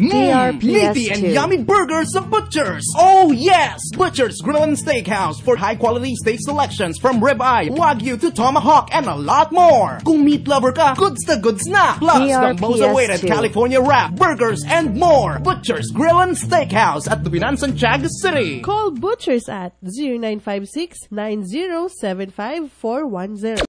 TRPS meaty and yummy burgers of Butcher's! Oh yes! Butcher's Grill and Steak House for high-quality steak selections from ribeye, wagyu to tomahawk, and a lot more! Kung meat lover ka, goods the goods na! Plus, the most awaited California wrap, burgers, and more! Butcher's Grill and Steak House at Dubinan, Santiago City! Call Butcher's at 0956-9075-410.